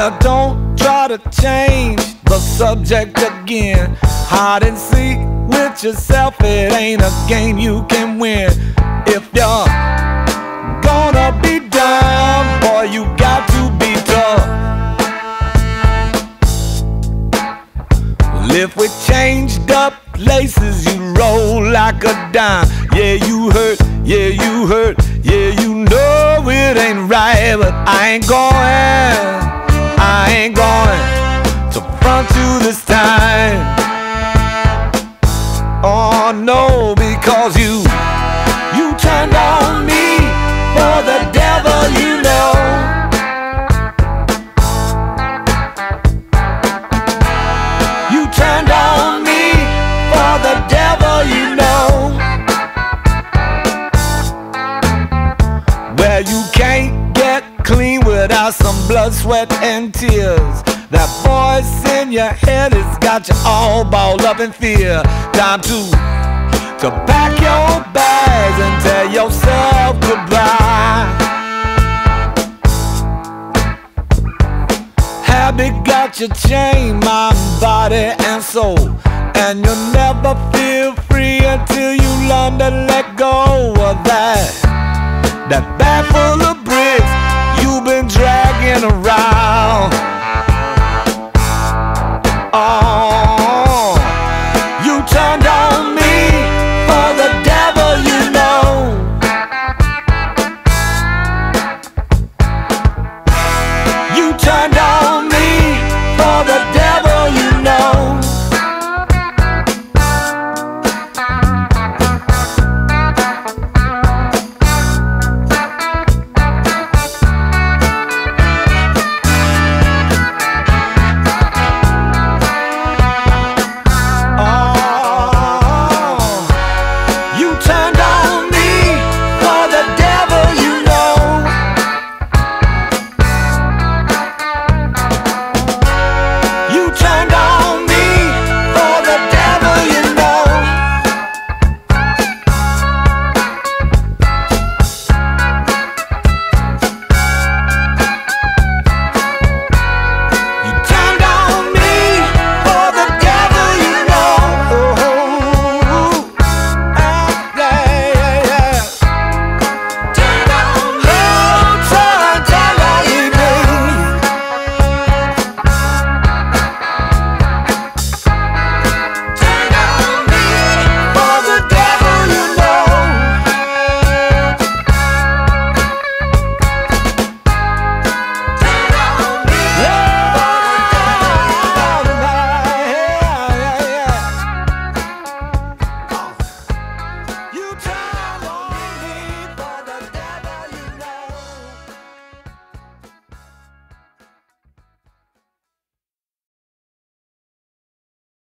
Well, don't try to change the subject again. Hide and seek with yourself, it ain't a game you can win. If you're gonna be down, boy, you got to be tough. Live with changed up laces, you roll like a dime. Yeah, you hurt, yeah, you hurt, yeah, you know it ain't right. But I ain't going to front you this time. Oh no, because you turned on me for the devil, you know. You turned on me for the devil, you know. Well, you can't get clean without some blood, sweat, and tears. That voice in your head has got you all balled up in fear. Time to pack your bags and tell yourself goodbye. Habit got you chained, mind, body, and soul, and you'll never feel free until you learn to let go of that bag full of bricks you've been dragging around. Oh, you turned on me for the devil, you know. You turned